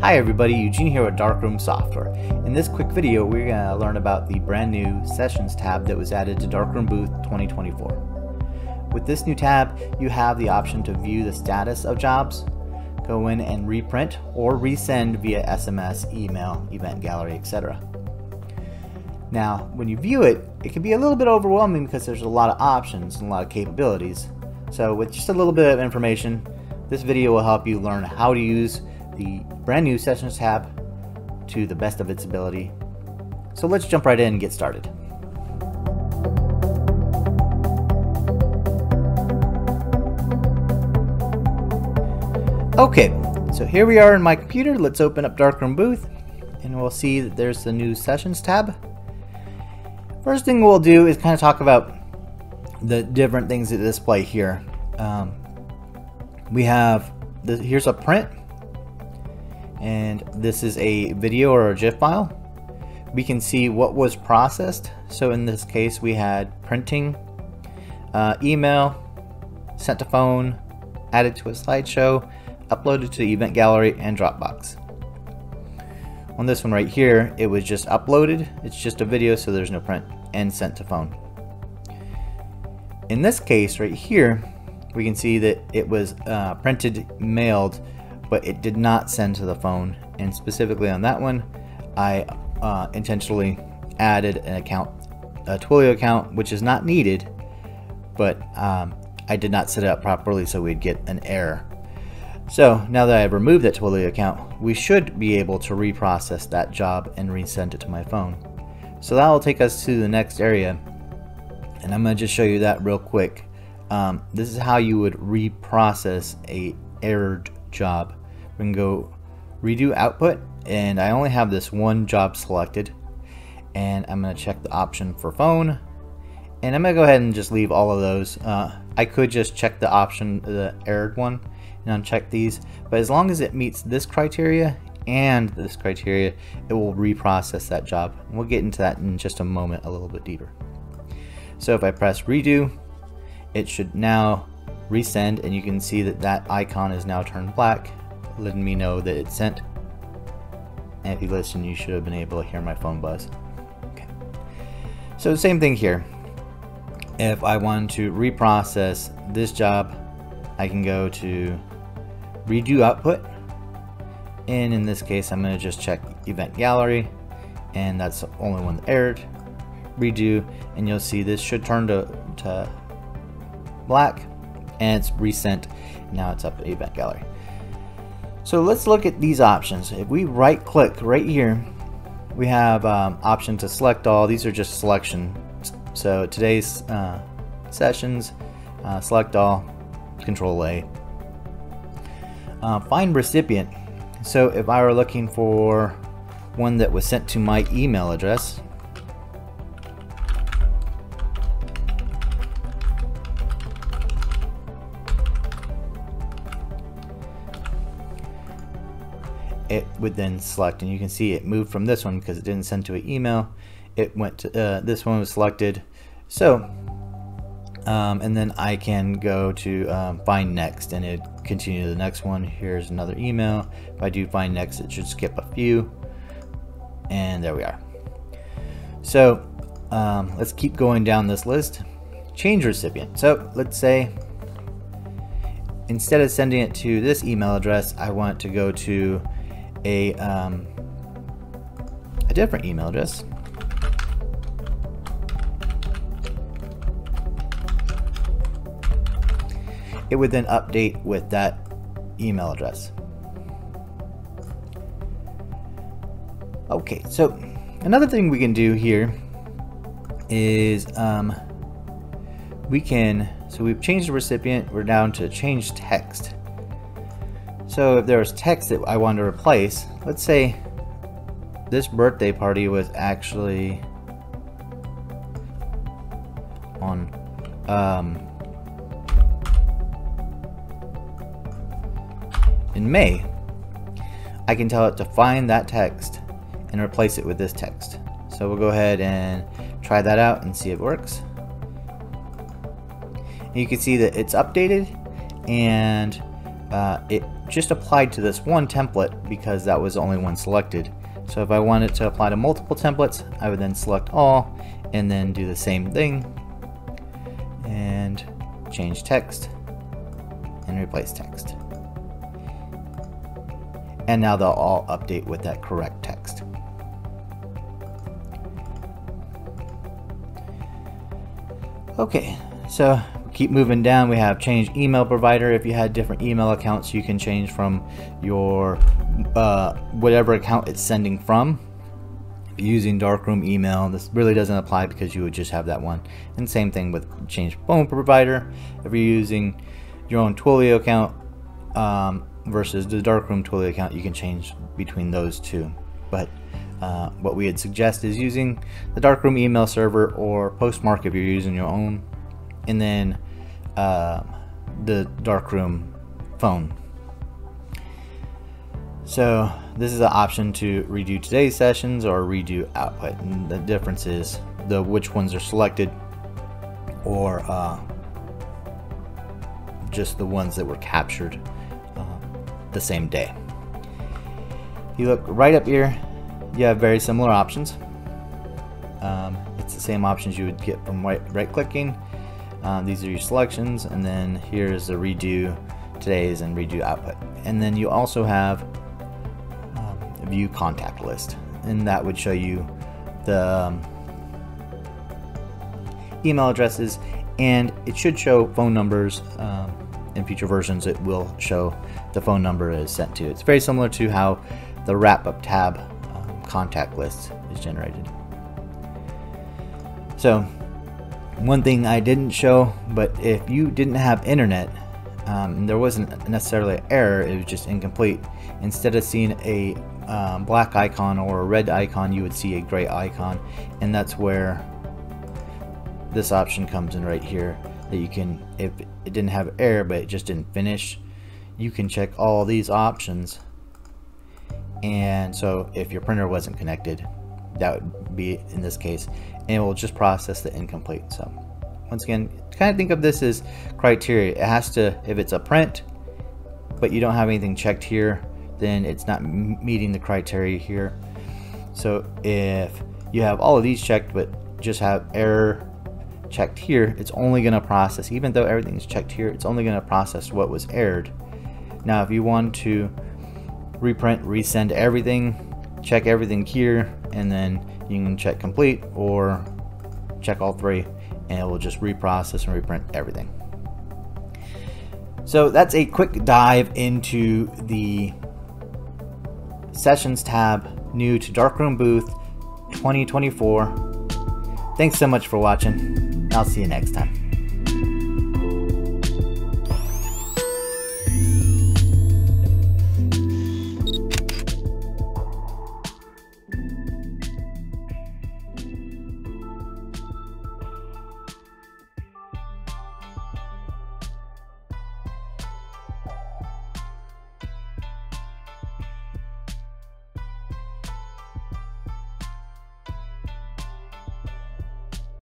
Hi everybody, Eugene here with Darkroom Software. In this quick video, we're going to learn about the brand new Sessions tab that was added to Darkroom Booth 2024. With this new tab, you have the option to view the status of jobs, go in and reprint or resend via SMS, email, event gallery, etc. Now, when you view it, it can be a little bit overwhelming because there's a lot of options and a lot of capabilities. So with just a little bit of information, this video will help you learn how to use the brand new Sessions tab to the best of its ability. So let's jump right in and get started. Okay, so here we are in my computer. Let's open up Darkroom Booth and we'll see that there's the new Sessions tab. First thing we'll do is kind of talk about the different things that display here. We have, here's a print. And this is a video or a GIF file. We can see what was processed. So in this case, we had printing, email, sent to phone, added to a slideshow, uploaded to the event gallery, and Dropbox. On this one right here, it was just uploaded. It's just a video, so there's no print, and sent to phone. In this case right here, we can see that it was printed, mailed, but it did not send to the phone. And specifically on that one, I intentionally added an account, a Twilio account, which is not needed, but I did not set it up properly, so we'd get an error. So now that I've removed that Twilio account, we should be able to reprocess that job and resend it to my phone. So that will take us to the next area. And I'm gonna just show you that real quick. This is how you would reprocess a errored job. We can go redo output, and I only have this one job selected, and I'm going to check the option for phone, and I'm going to go ahead and just leave all of those. I could just check the option, the errored one, and uncheck these, but as long as it meets this criteria and this criteria, it will reprocess that job. And we'll get into that in just a moment a little bit deeper. So if I press redo, it should now resend, and you can see that that icon is now turned black, letting me know that it's sent. And if you listen, you should have been able to hear my phone buzz. Okay. So same thing here. If I want to reprocess this job, I can go to redo output, and in this case, I'm going to just check event gallery, and that's the only one that errored. Redo, and you'll see this should turn to black. And it's resent. Now it's up to event gallery. So let's look at these options. If we right click right here, we have option to select all. These are just selection. So today's sessions, select all, control A. Find recipient. So if I were looking for one that was sent to my email address, it would then select, and you can see it moved from this one because it didn't send to an email. It went to, this one was selected. So, and then I can go to find next, and it continue to the next one. Here's another email. If I do find next, it should skip a few, and there we are. So let's keep going down this list. Change recipient. So let's say, instead of sending it to this email address, I want to go to a different email address. It would then update with that email address. Okay, so another thing we can do here is so we've changed the recipient, we're down to change text. So if there was text that I wanted to replace, let's say this birthday party was actually on in May. I can tell it to find that text and replace it with this text. So we'll go ahead and try that out and see if it works. And you can see that it's updated, and it just applied to this one template because that was the only one selected. So if I wanted to apply to multiple templates, I would then select all and then do the same thing and change text and replace text. And now they'll all update with that correct text. Okay, so keep moving down. We have change email provider. If you had different email accounts, you can change from your whatever account it's sending from. If you're using Darkroom email, this really doesn't apply because you would just have that one. And same thing with change phone provider. If you're using your own Twilio account versus the Darkroom Twilio account, you can change between those two. But what we would suggest is using the Darkroom email server or Postmark if you're using your own, and then the Darkroom phone. So this is an option to redo today's sessions or redo output, and the difference is the which ones are selected or just the ones that were captured the same day. You look right up here, you have very similar options. It's the same options you would get from right clicking. These are your selections, and then here's the redo today's and redo output. And then you also have view contact list, and that would show you the email addresses, and it should show phone numbers. In future versions it will show the phone number it is sent to. It's very similar to how the wrap-up tab contact list is generated. So one thing I didn't show, but if you didn't have internet, there wasn't necessarily an error, it was just incomplete. Instead of seeing a black icon or a red icon, you would see a gray icon, and that's where this option comes in right here, that you can, if it didn't have error but it just didn't finish, you can check all these options. And so if your printer wasn't connected, that would be in this case, and it will just process the incomplete. So once again, kind of think of this as criteria. It has to, if it's a print but you don't have anything checked here, then it's not meeting the criteria here. So if you have all of these checked but just have error checked here, it's only going to process, even though everything's checked here, it's only going to process what was errored. Now if you want to reprint, resend everything, check everything here, and then you can check complete or check all three, and it will just reprocess and reprint everything. So that's a quick dive into the Sessions tab, new to Darkroom Booth 2024. Thanks so much for watching. I'll see you next time.